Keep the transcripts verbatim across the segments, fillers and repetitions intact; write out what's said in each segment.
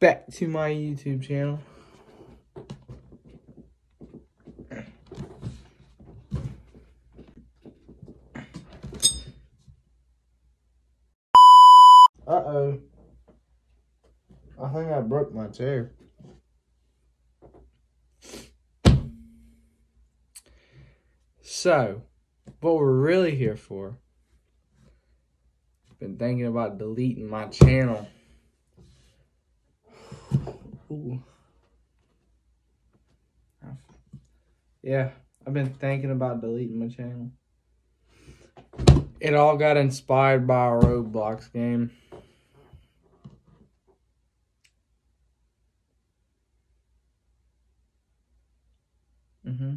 back to my YouTube channel. Uh-oh. I think I broke my chair. So, what we're really here for, been thinking about deleting my channel. Ooh. Yeah, I've been thinking about deleting my channel. It all got inspired by a Roblox game. Mm-hmm.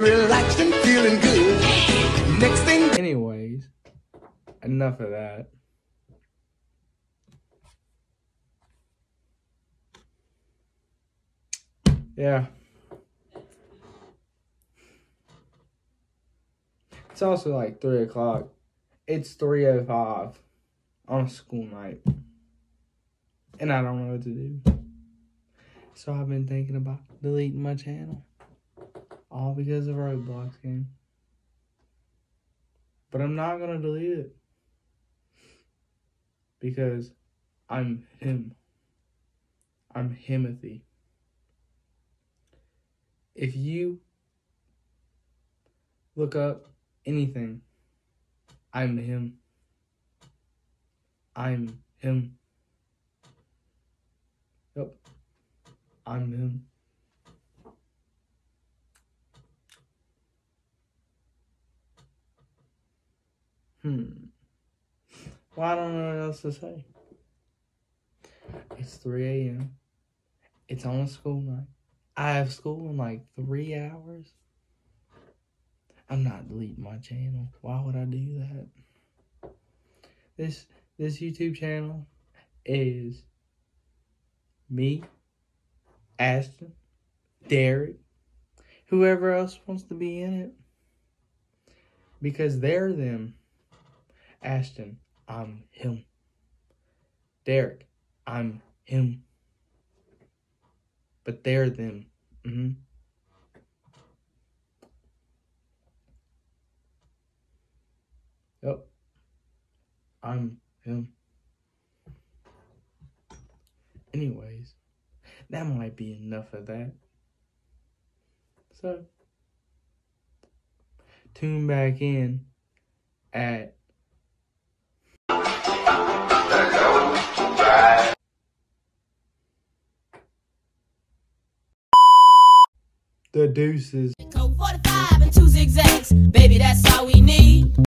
Relaxed and feeling good. Next thing. Anyways, enough of that. Yeah. It's also like three o'clock. It's three oh five on a school night. And I don't know what to do. So I've been thinking about deleting my channel. All because of a Roblox game. But I'm not going to delete it. Because I'm him. I'm Himothy. If you look up anything, I'm him. I'm him. Yep. I'm him. Hmm. Well, I don't know what else to say. It's three A M It's on a school night. I have school in like three hours. I'm not deleting my channel. Why would I do that? This this YouTube channel is me, Ashton, Derek, whoever else wants to be in it. Because they're them. Ashton, I'm him. Derek, I'm him. But they're them. Mm-hmm. Yep. I'm him. Anyways, that might be enough of that. So, tune back in at the deuces. Code forty-five and two zigzags. Baby, that's all we need.